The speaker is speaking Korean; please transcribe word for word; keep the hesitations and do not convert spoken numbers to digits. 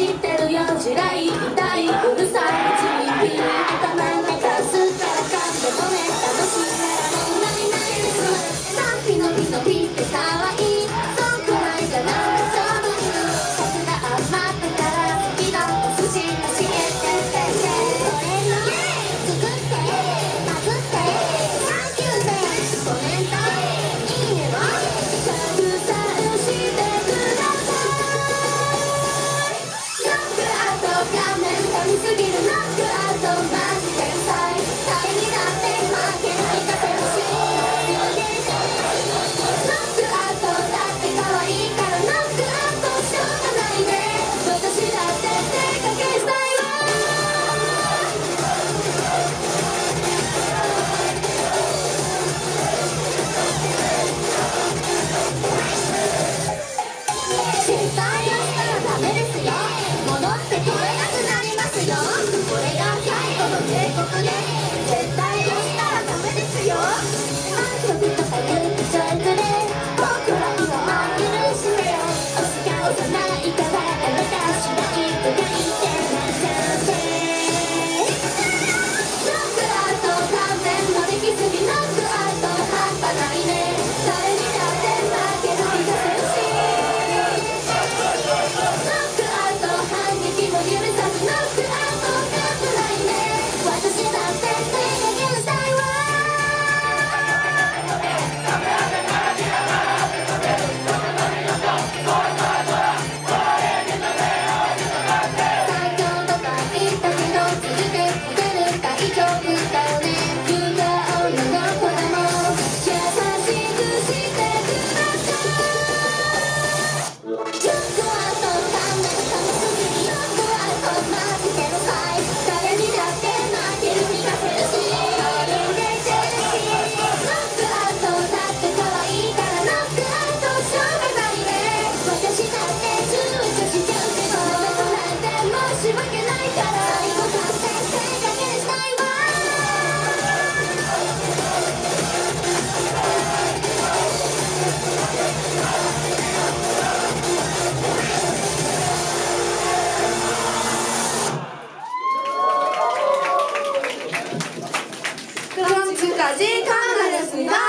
오십 대도 여지라이 이따위 고른 사이 지민이 아까 만날 가수 따라가는 걸 원했다고 신뢰라는 나이 나이를 수는 높이 높이 높이 사와이 손코라이가 나를 써버린 같은 나 엄마 앞에 따라 이던 수지 다시 때때때 오랜 너 죽을 때 나쁠 때 아쉬울 때 보낸 너 이는 너 지금까지 카와나리였습니다.